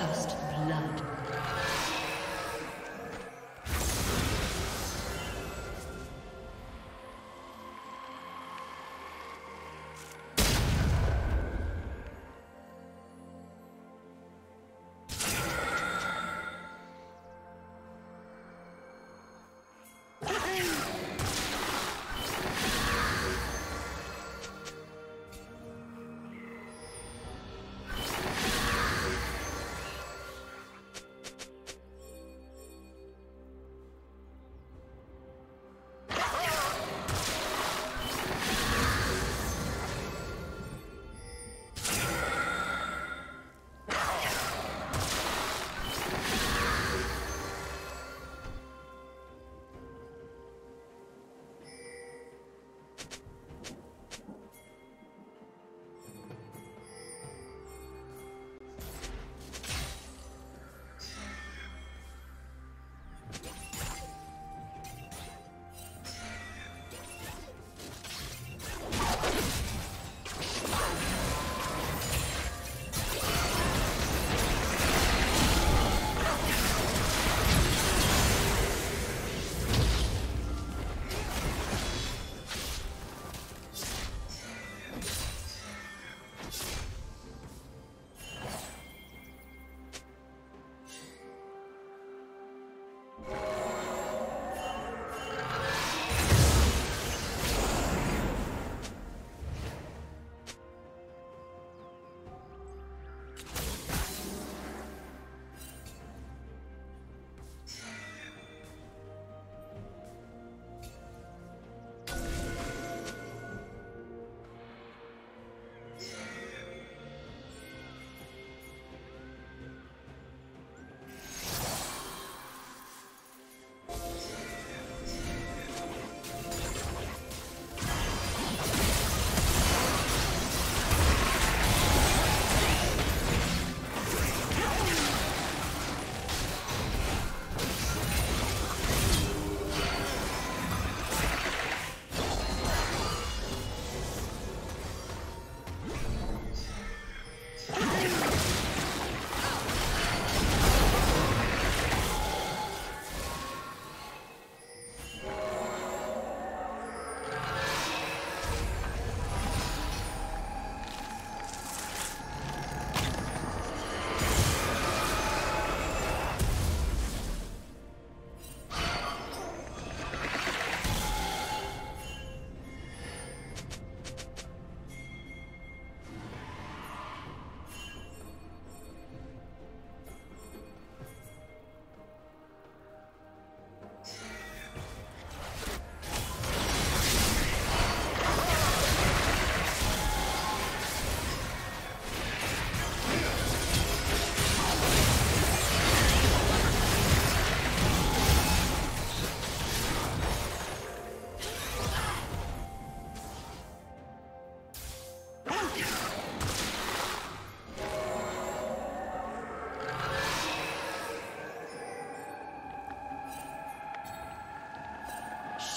First blood.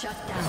Shut down.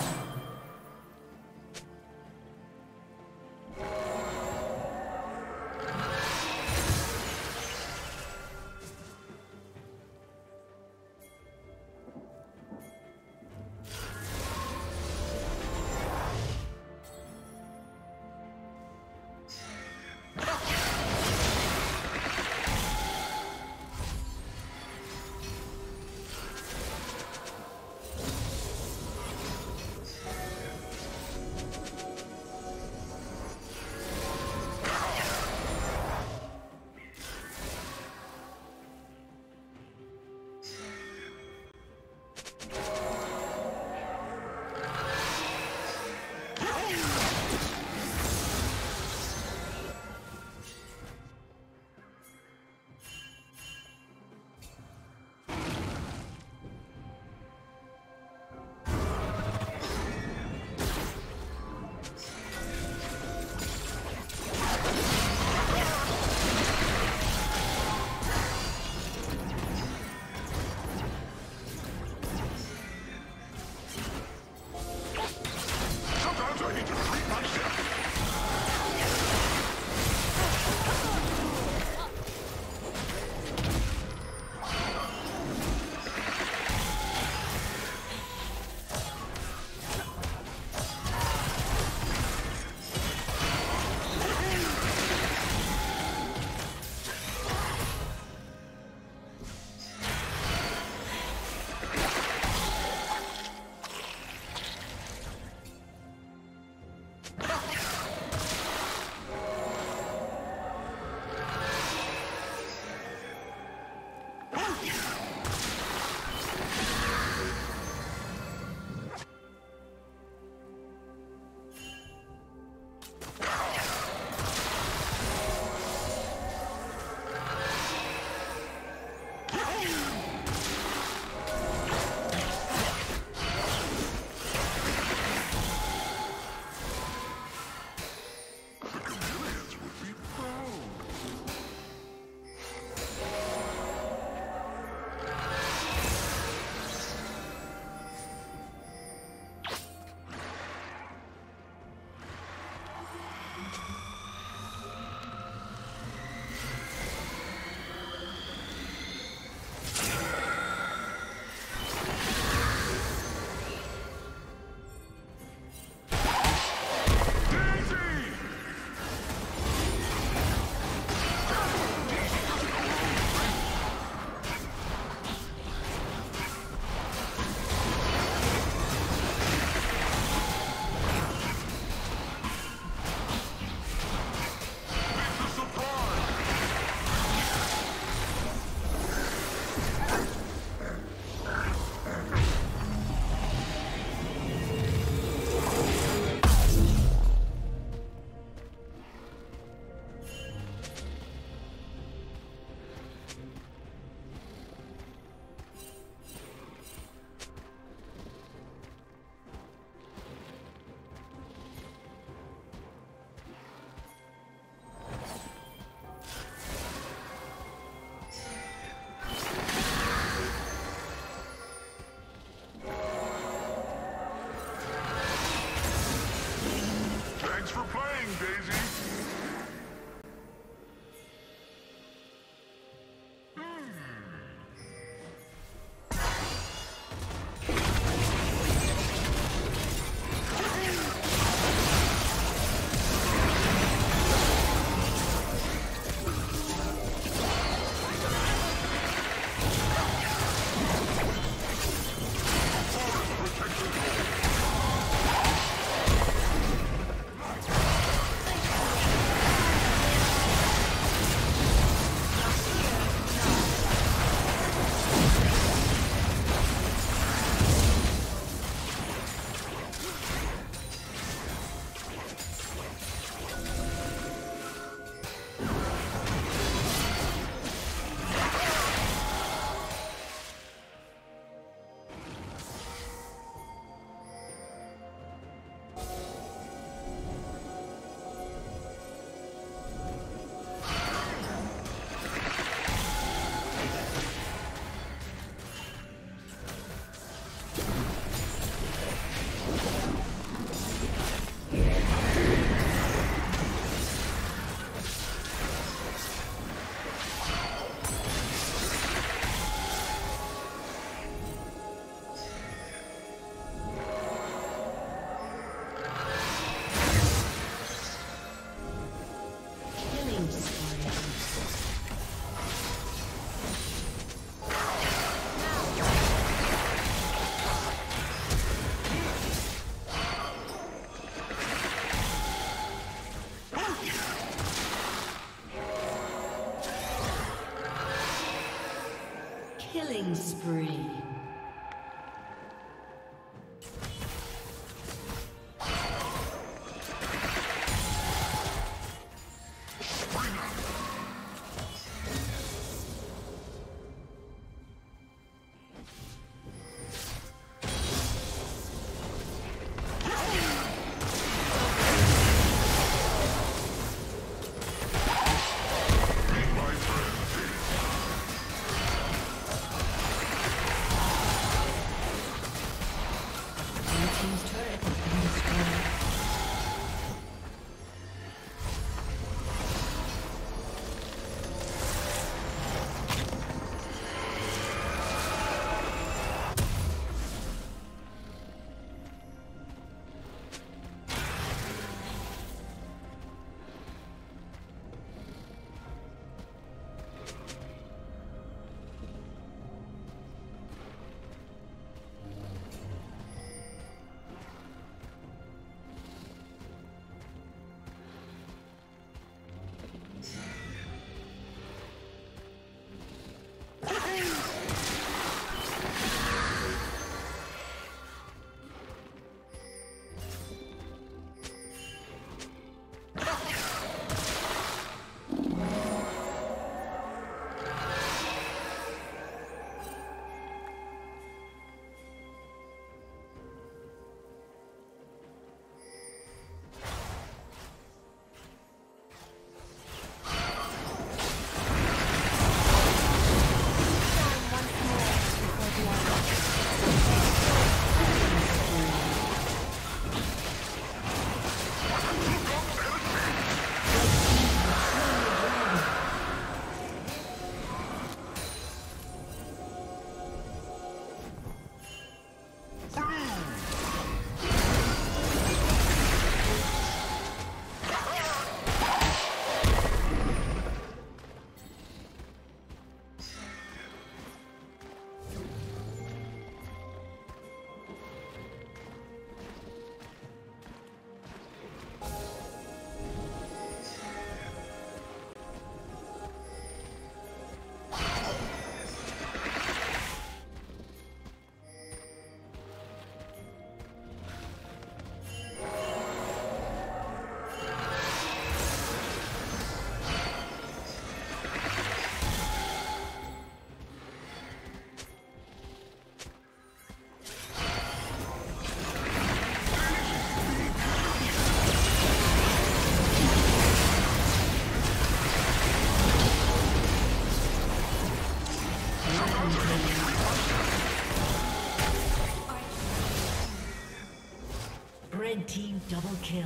Killing spree. Red team double kill.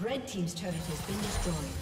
Red team's turret has been destroyed.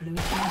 Blue team.